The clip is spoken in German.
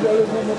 Jetzt